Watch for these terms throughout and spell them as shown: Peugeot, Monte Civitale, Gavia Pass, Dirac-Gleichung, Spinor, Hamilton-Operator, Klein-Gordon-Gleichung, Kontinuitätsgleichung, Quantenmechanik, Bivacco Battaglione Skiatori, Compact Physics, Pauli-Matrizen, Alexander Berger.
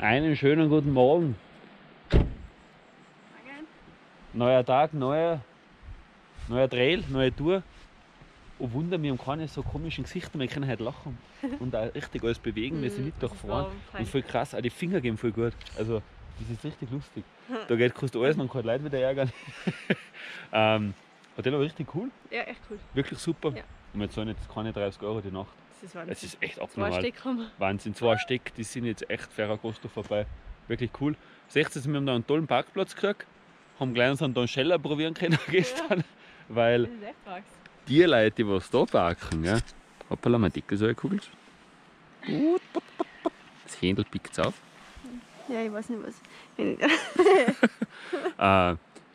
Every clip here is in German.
Einen schönen guten Morgen. Neuer Tag, neuer Trail, neue Tour. Oh Wunder, wir haben keine so komischen Gesichter, wir können heute lachen und auch richtig alles bewegen, wir sind nicht durchfahren. Und voll krass, auch die Finger gehen voll gut. Also, das ist richtig lustig. Da kannst du alles, man kann die Leute wieder ärgern. Hotel war richtig cool. Ja, echt cool. Wirklich super. Ja. Und jetzt sind jetzt keine 30 Euro die Nacht. Das ist Wahnsinn. Es ist echt abnormal. 2 Stück haben wir. Wahnsinn, 2 Stück, die sind jetzt echt Ferragosto vorbei. Wirklich cool. Seht ihr, wir haben da einen tollen Parkplatz gekriegt, haben gleich unseren Doncheller probieren können gestern. Ja. Weil die Leute, die was da parken, ja. Hoppala, mein Deckel so gekugelt. Das Händel pickt es auf. Ja, ich weiß nicht was.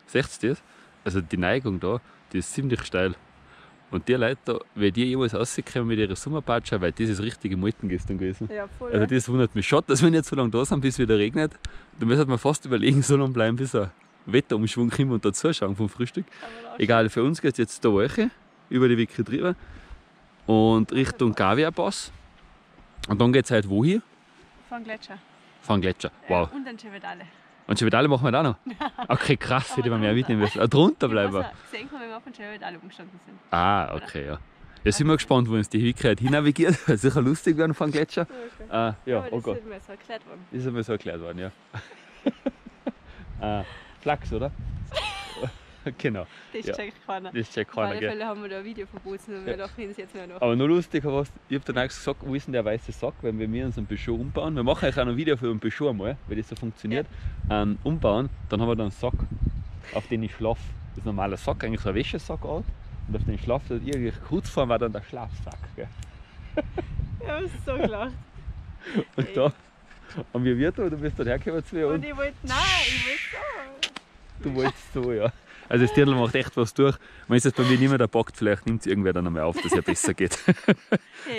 Seht ihr das? Also die Neigung da, die ist ziemlich steil. Und die Leute da, wenn die jemals rauskommen mit ihrer Sommerpatsche, weil das ist richtige Multen gestern gewesen. Ja, voll, also das wundert mich. Schade, dass wir nicht so lange da sind, bis es wieder regnet. Da müssen wir fast überlegen, so lange bleiben, bis ein Wetterumschwung kommt und dazu schauen vom Frühstück. Egal, für uns geht es jetzt da Woche über die Wicke drüber und Richtung Gavia Pass. Und dann geht es heute wohin? Von Gletscher. Von Gletscher, wow. Und an Civitale. Und Civitale machen wir da noch? Okay, krass, hätte man mehr mitnehmen müssen. Ah, drunter bleiben wir. Sehen können, wenn wir auf den Civitale umgestanden sind. Ah, okay, ja. Jetzt sind wir gespannt, wo uns die Wicke hin navigiert. Das wird sicher lustig werden von Gletscher. Okay. Ja, aber das ist mir so erklärt worden. Das ist mir so erklärt worden, ja. Flachs, oder? Genau. Das checkt keiner. Das checkt keiner. Auf alle Fälle haben wir da ein Video verboten und wir lachen uns jetzt nicht nach. Aber nur lustig, ich habe dann auch gesagt, wo ist denn der weiße Sack, wenn wir unseren Peugeot umbauen? Wir machen euch auch noch ein Video für den Peugeot einmal, wenn das so funktioniert. Ja. Umbauen, dann haben wir da einen Sack, auf den ich schlafe. Das ist ein normaler Sack, eigentlich so ein Wäschesackart. Und auf den ich schlafe, kurz vorher war dann der Schlafsack. Gell? Ja, das ist so gelacht. Und da haben wir Virtual, du bist dann hergekommen zu mir. Und ich wollte, nein, ich wollte so. Du wolltest so, ja. Also das Dirndl macht echt was durch. Wenn es jetzt bei mir niemand packt, vielleicht nimmt es irgendwer dann einmal auf, dass es ja besser geht.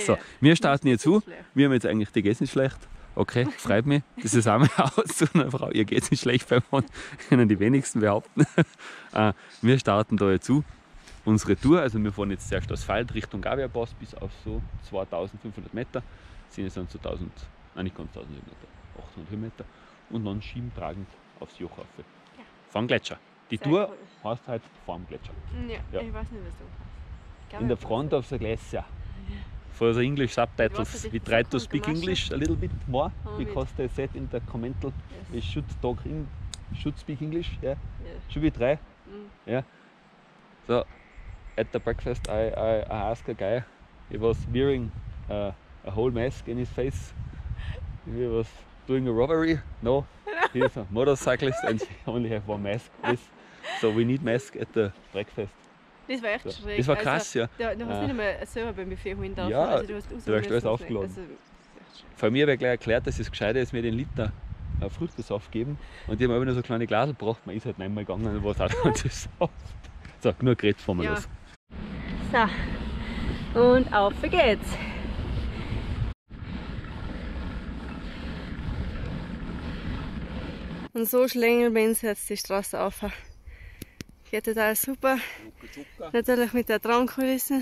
So, wir starten jetzt zu. Wir haben jetzt eigentlich, die geht's nicht schlecht. Okay, freut mich. Das ist auch mal aus zu einer Frau. Ihr geht's nicht schlecht beim Mann. Können die wenigsten behaupten. Wir starten da jetzt zu. Unsere Tour, also wir fahren jetzt zuerst aus Feld Richtung Gavia Pass bis auf so 2500 Meter. Das sind jetzt dann so 1000, nein nicht ganz 1000 Meter, 800 Höhenmeter. Und dann schieben tragend aufs Joch rauf. Vom Gletscher. Die Tour heißt halt vorm Gletscher. Ja, ich weiß nicht, was du hast. In der Front of the Glacier. For the English subtitles. We try to speak English a little bit more, because they said in the comment we should talk in, should speak English. Yeah. Should we try? Yeah. So, at the breakfast I asked a guy, he was wearing a whole mask in his face. He was doing a robbery. No, he is a motorcyclist and he only have one mask. So, we need mask at the breakfast. Das war echt schräg. Das war krass, also, ja. Du hast nicht einmal selber beim Buffet holen dürfen. Ja, also, du hast alles aufgeladen. Also, von mir habe gleich erklärt, dass es gescheit ist, mir den Liter Fruchtensaft geben. Und die haben aber nur so kleine Glasel gebracht. Man ist halt nicht mehr gegangen und was auch ganze Saft. So, nur geredet, fahren wir los. So, und auf geht's. Und so schlängeln wir uns jetzt die Straße auf. Geht total super. Natürlich mit der Traumkulisse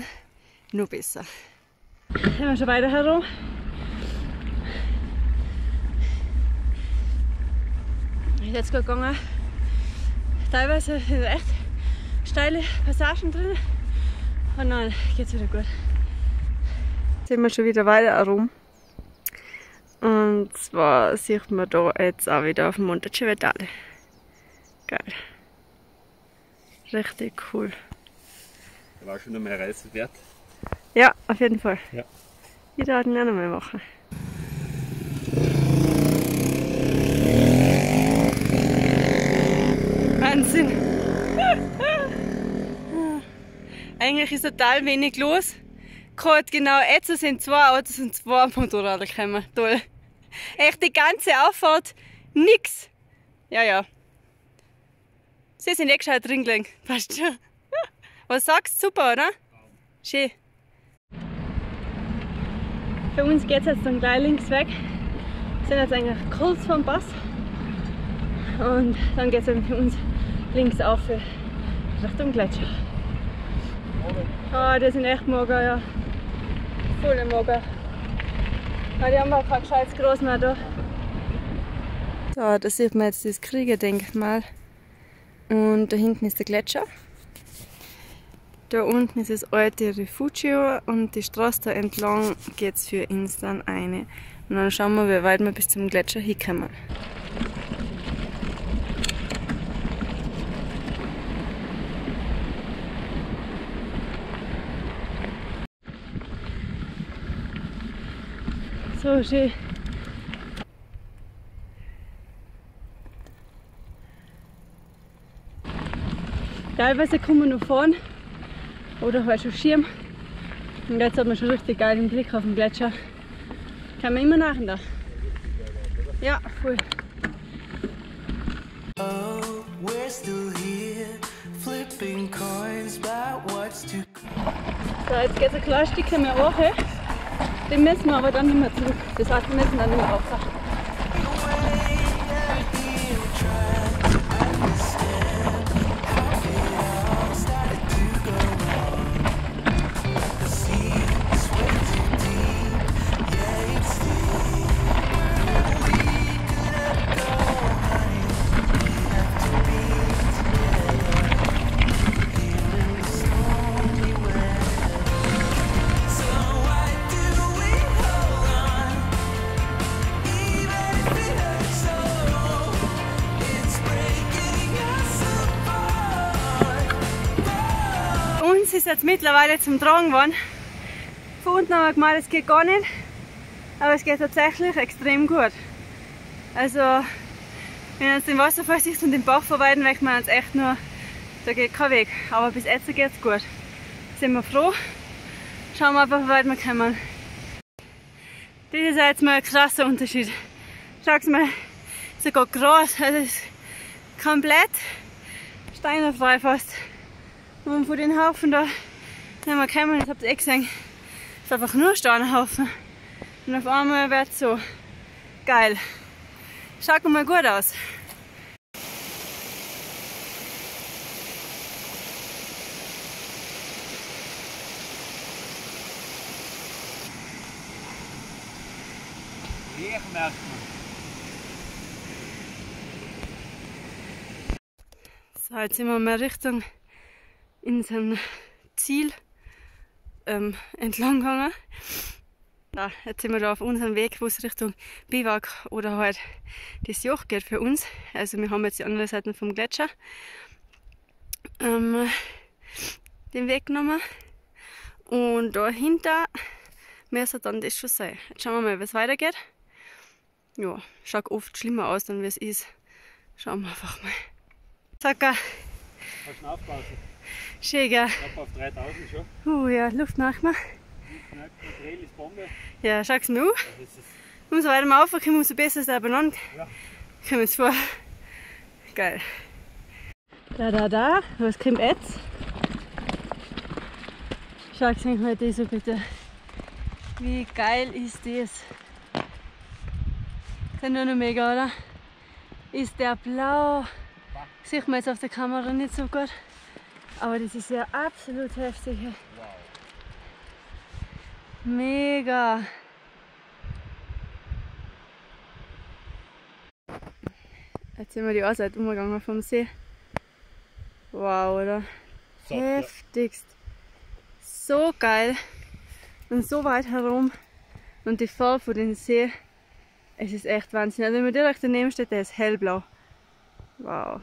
noch besser. Sind wir schon weiter herum? Ist jetzt gut gegangen. Teilweise sind echt steile Passagen drin. Und dann geht es wieder gut. Jetzt sind wir schon wieder weiter herum. Und zwar sieht man da jetzt auch wieder auf dem Monte Civitale. Geil. Richtig cool. Da war schon einmal eine Reise wert. Ja, auf jeden Fall. Ja. Ich darf ihn auch noch mal machen. Wahnsinn! Eigentlich ist total wenig los. Gerade genau jetzt sind 2 Autos und 2 Motorräder gekommen. Toll. Echt die ganze Auffahrt, nix. Ja. Sie sind eh gescheit drin gelegen. Passt schon. Was sagst du? Super, oder? Schön. Für uns geht es jetzt dann gleich links weg. Wir sind jetzt eigentlich kurz vom Pass. Und dann geht es eben für uns links auf Richtung Gletscher. Ah, die sind echt mager, ja. Voll mager. Ja, die haben auch kein gescheites Gras mehr da. So, da sieht man jetzt das Kriegerdenkmal und da hinten ist der Gletscher. Da unten ist das alte Refugio und die Straße da entlang geht es für uns dann eine. Und dann schauen wir, wie weit wir bis zum Gletscher hinkommen. So schön. Teilweise kann man nur fahren oder halt schon Schirm. Und jetzt hat man schon richtig geil den Blick auf den Gletscher. Kann man immer nach und nach. Ja, voll. Oh, we're still here, flipping coins by what's to... So, jetzt geht es ein kleines Stückchen mehr hoch. Den müssen wir aber dann nicht mehr zurück. Das heißt, wir müssen dann nicht mehr rauf. Ist jetzt mittlerweile zum Tragen geworden. Von unten haben wir gemeint, es geht gar nicht, aber es geht tatsächlich extrem gut. Also, wenn wir uns den Wasserfall siehst und den Bach verweiden, weil man uns echt nur, da geht kein Weg. Aber bis jetzt geht es gut. Sind wir froh. Schauen wir einfach, wie weit wir kommen. Das ist jetzt mal ein krasser Unterschied. Schaut mal, sogar Gras, also es ist komplett steinerfrei fast. Und von den Haufen da, wenn wir kommen, das habt ihr eh gesehen, ist einfach nur Steinhaufen. Und auf einmal wird es so geil. Schaut mal gut aus. So, jetzt sind wir mal Richtung in seinem Ziel entlang gegangen. Ja, jetzt sind wir da auf unserem Weg, wo es Richtung Biwak oder halt das Joch geht für uns. Also wir haben jetzt die andere Seite vom Gletscher den Weg genommen. Und dahinter müsste dann das schon sein. Jetzt schauen wir mal, wie es weitergeht. Ja, schaut oft schlimmer aus, dann wie es ist. Schauen wir einfach mal. Zacker! Kannst du aufpassen? Schön, gell? Ich glaube auf 3000 schon. Ja, Luft nach mir. Der Trail ist Bombe. Ja, schau es mir an. Ja, umso weiter wir aufkommen, umso besser ist der beieinander. Ja. Kommen wir vor. Geil. Da. Was kommt jetzt? Schau es euch mal das an, bitte. Wie geil ist das? Das ist ja nur noch mega, oder? Ist der blau? Das sieht man jetzt auf der Kamera nicht so gut. Aber das ist ja absolut heftig. Wow. Mega. Jetzt sind wir die Ausseite umgegangen vom See. Wow, oder? So, heftigst. So geil. Und so weit herum. Und die Farbe von dem See. Es ist echt Wahnsinn. Also wenn man direkt daneben steht, der ist hellblau. Wow.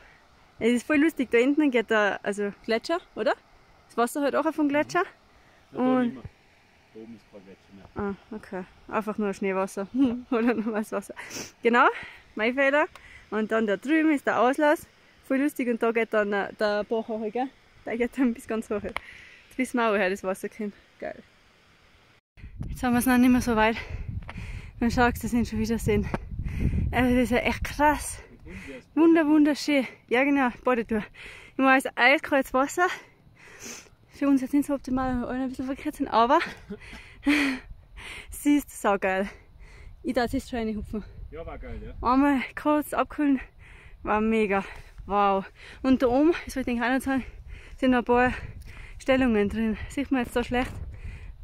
Es ist voll lustig, da hinten geht der Gletscher, oder? Das Wasser halt auch auf dem Gletscher. Ja, und da oben ist kein Gletscher mehr. Ah, okay. Einfach nur Schneewasser oder normales Wasser. Genau, mein Fehler. Und dann da drüben ist der Auslass. Voll lustig und da geht dann der Bach hoch, gell? Der geht dann bis ganz hoch. Jetzt wissen wir auch, woher das Wasser kommt. Geil. Jetzt haben wir es noch nicht mehr so weit. Dann schaust du, das sind schon wieder Seen. Also das ist ja echt krass. Wunderschön. Ja genau, Badetour. Ich weiß, eiskaltes Wasser. Für uns jetzt nicht so optimal, weil wir alle ein bisschen verkehrt sind, aber sie ist saugeil. Ich darf jetzt schon reinhupfen. Ja, war geil, ja. Einmal kurz abkühlen, war mega. Wow. Und da oben, das wollte ich auch noch sagen, sind noch ein paar Stellungen drin. Sieht man jetzt da schlecht.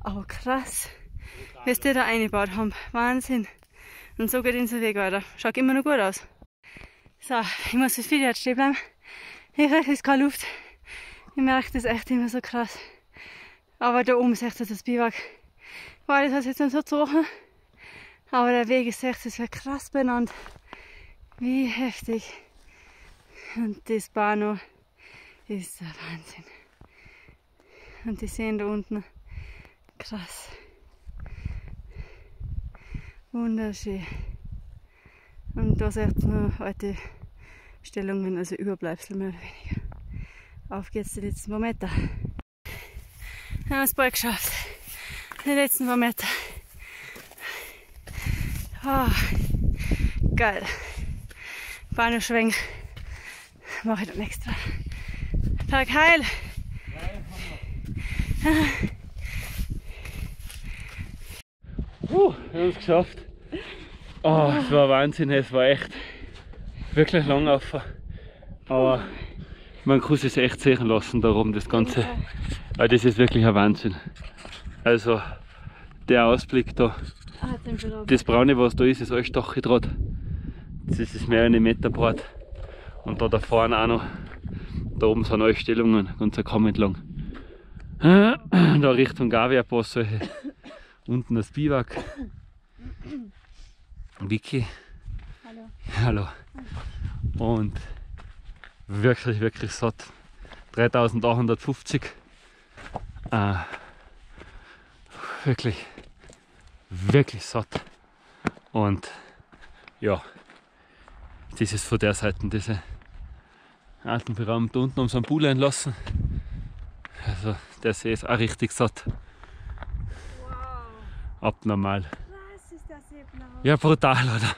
Aber krass, was die da eingebaut haben. Wahnsinn. Und so geht unser Weg weiter. Schaut immer noch gut aus. So, ich muss fürs Video jetzt stehen bleiben. Hier ist keine Luft. Ich merke das echt immer so krass. Aber da oben ist echt das Biwak. Weil das hat jetzt nicht so gezogen. Aber der Weg ist echt, das wird krass benannt. Wie heftig. Und das Bahnhof ist der Wahnsinn. Und die sehen da unten. Krass. Wunderschön. Und da sind noch alte Stellungen, also Überbleibsel mehr oder weniger. Auf geht's die letzten paar Meter. Wir haben es bald geschafft. Die letzten paar Meter. Oh, geil. Bahnhofschwenk. Mache ich dann extra. Tag heil! Wir haben es geschafft. Oh, es war Wahnsinn, es war echt wirklich lang auf. Aber man kann es echt sehen lassen, darum das Ganze. Aber das ist wirklich ein Wahnsinn. Also der Ausblick da, das braune, was da ist, ist alles Stacheldraht. Das ist mehrere Meter breit. Und da da vorne auch noch. Da oben sind alle Stellungen, ganz ein Kamm entlang. Da Richtung Gavia Pass, unten das Biwak. Vicky. Hallo. Hallo. Und wirklich, wirklich satt. 3850. Wirklich, wirklich satt. Und ja, das ist von der Seite diese atemberaubend unten um so einen Pool einlassen. Also der See ist auch richtig satt. Wow. Abnormal. Was ist das hier blau? Ja, brutal, oder?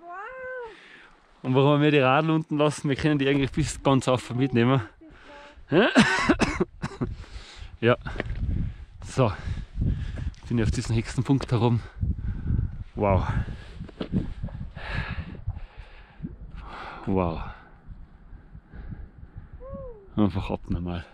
Wow. Und warum wir die Radl unten lassen, wir können die eigentlich bis ganz auf mitnehmen. Ja. So. Bin ich auf diesen höchsten Punkt herum. Wow. Wow. Einfach abnormal.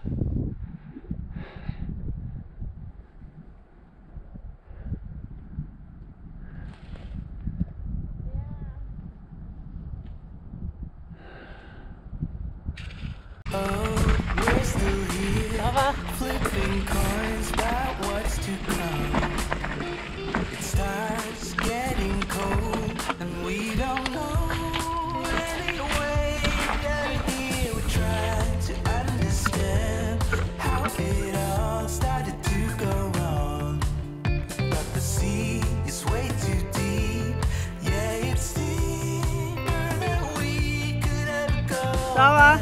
Sauber.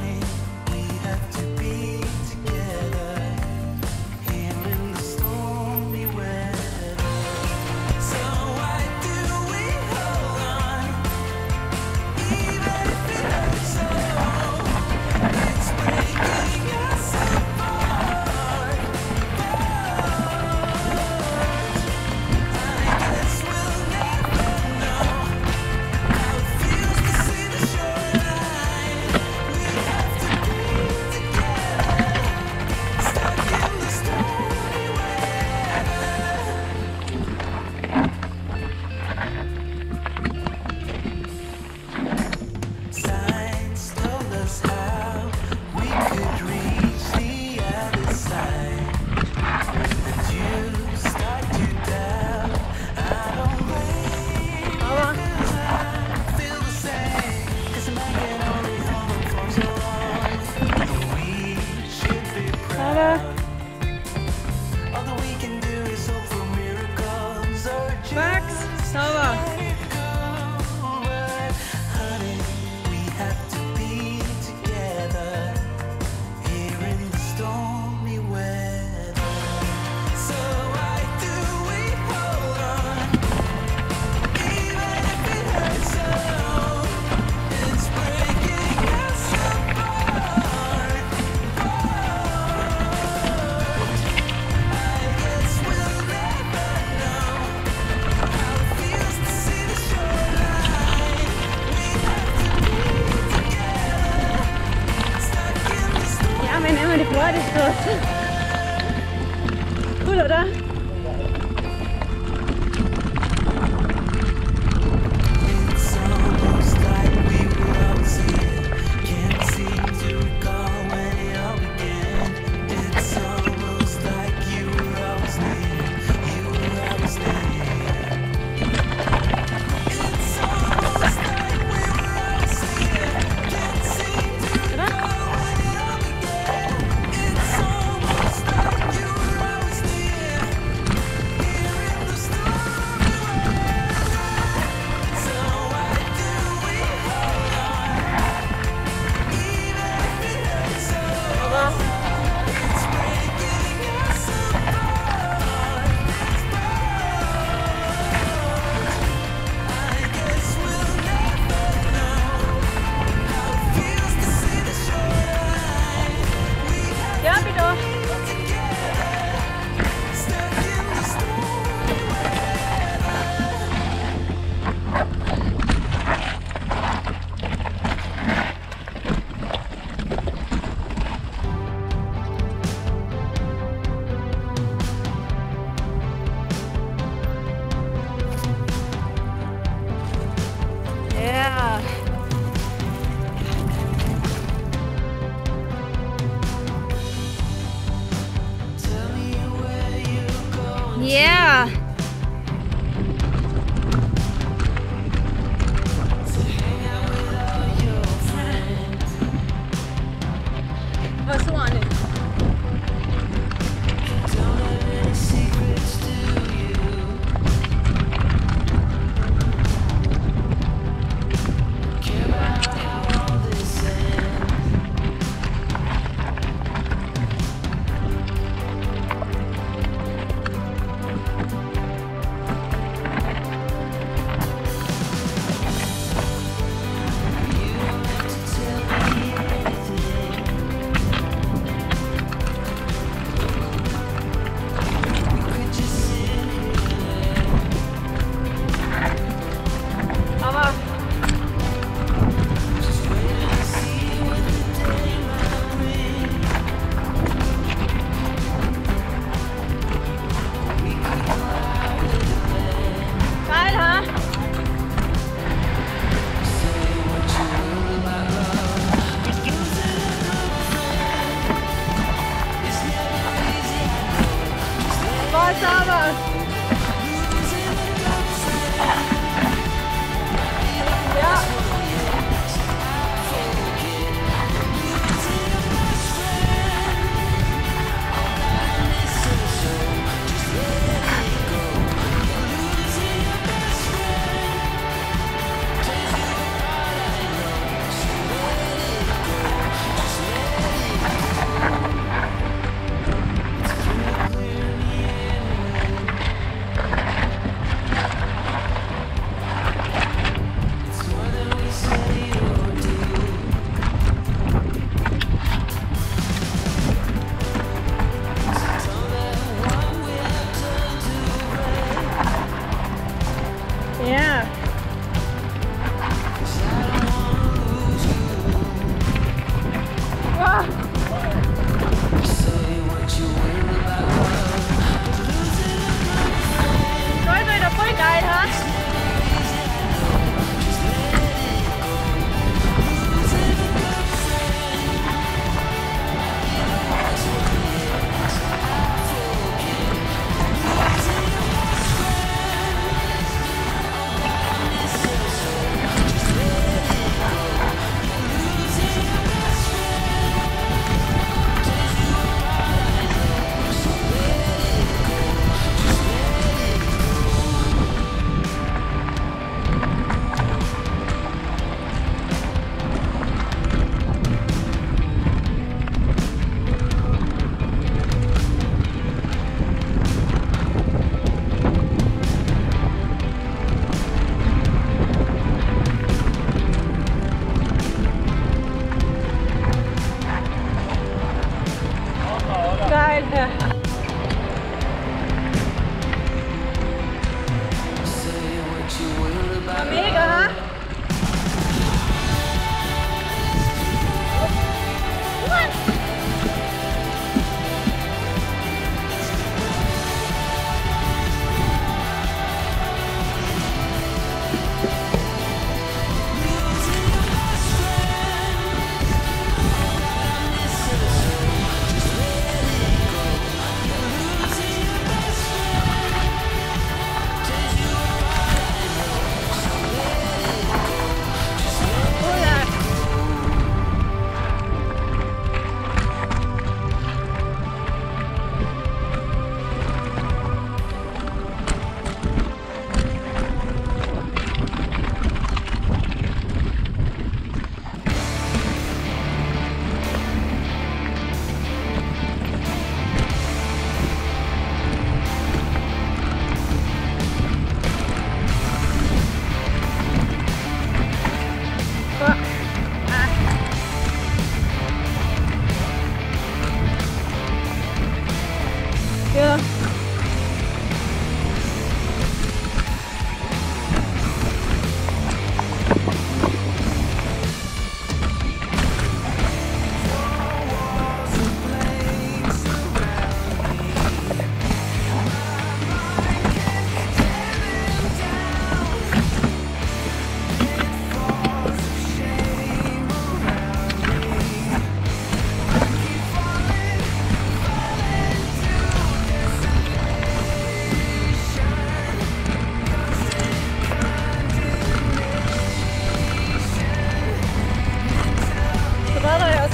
Cool, oder?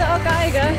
ist auch geil, gell?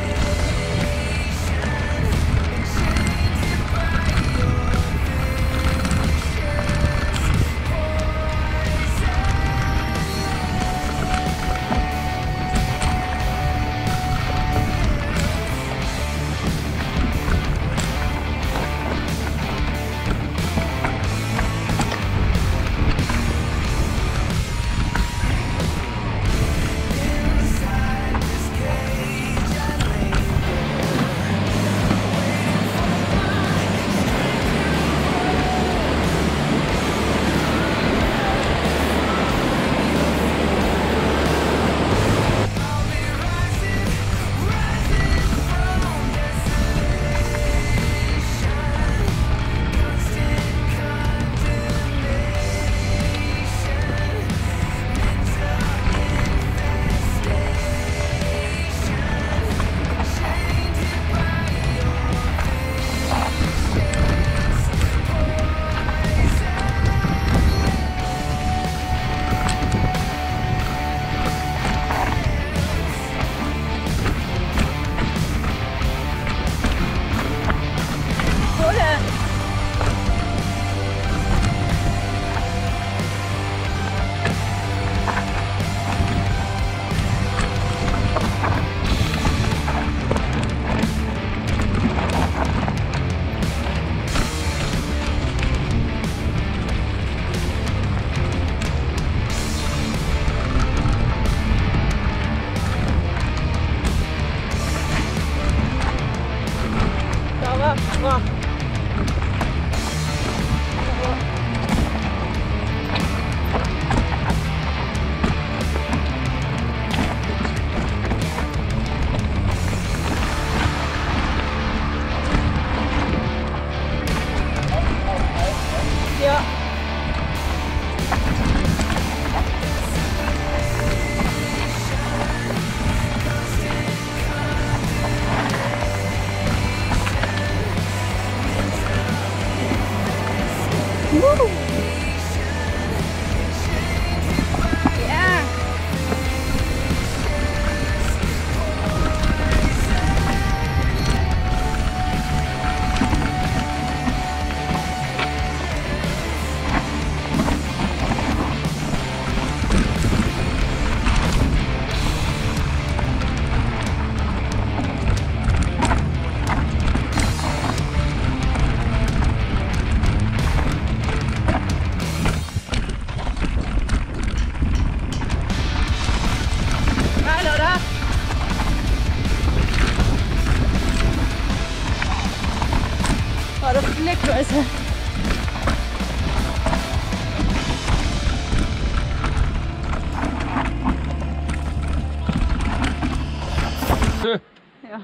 Ja,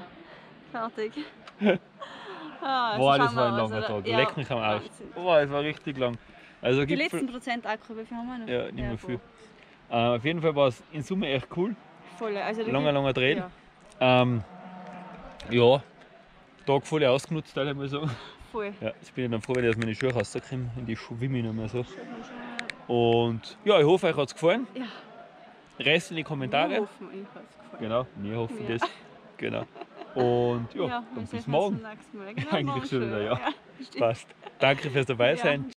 fertig. Boah, das war ein langer Tag. Ja, lecken kann man auch. Boah, es war richtig lang. Also die letzten Prozent Akku, wie viel haben wir noch? Ja, nicht mehr viel. Auf jeden Fall war es in Summe echt cool. Voll, also langer Trail. Ja. Ja, Tag voll ausgenutzt, würde ich mal sagen. Voll. Ja, ich bin dann froh, wenn ich aus meinen Schuhen rauskomme, in die schwimme ich nicht mehr so. Und ja, ich hoffe, euch hat es gefallen. Ja. Rest in die Kommentare. Wir hoffen, euch hat es gefallen. Genau, wir hoffen ja. Das. Genau. Und ja, dann bis morgen. Eigentlich schon wieder, ja. Passt. Danke fürs Dabeisein. Ja.